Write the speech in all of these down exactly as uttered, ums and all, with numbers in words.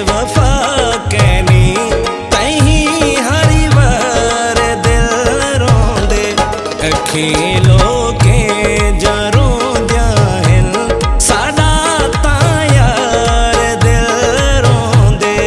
बेवफा कहनी तही हर बार दिल रोंदे अखिलो के जरो दयाल साडा तां यार दिल रोंदे।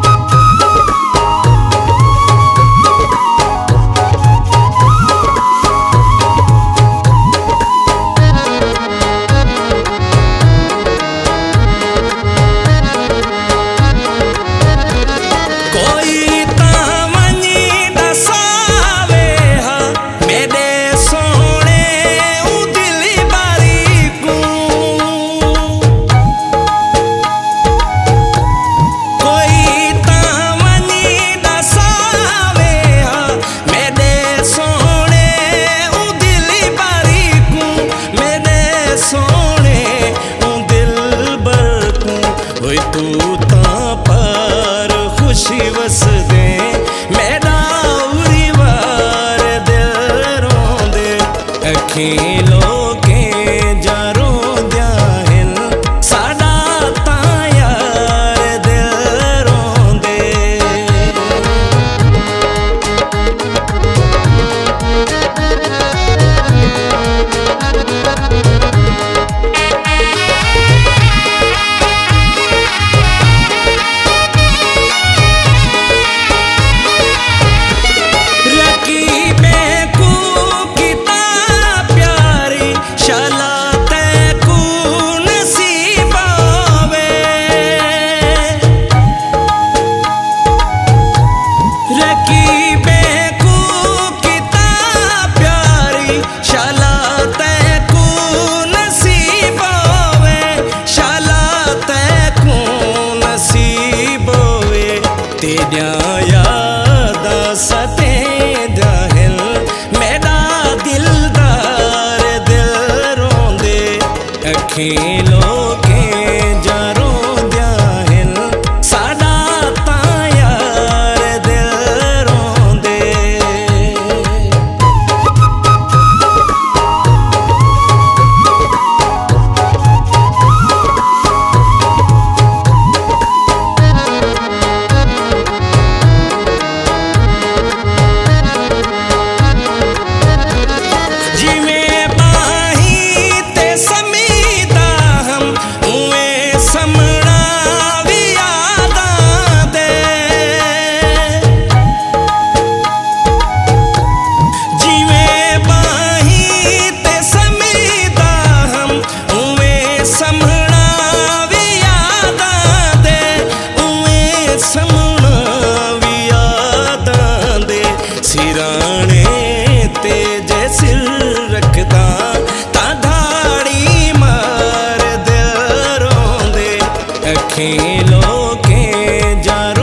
अखिलों के जारों दयाल साडा तां यार दिल रोंदे। अखिलों के जारों दयाल साडा तां यार दिल रोंदे। अखिलों के जारों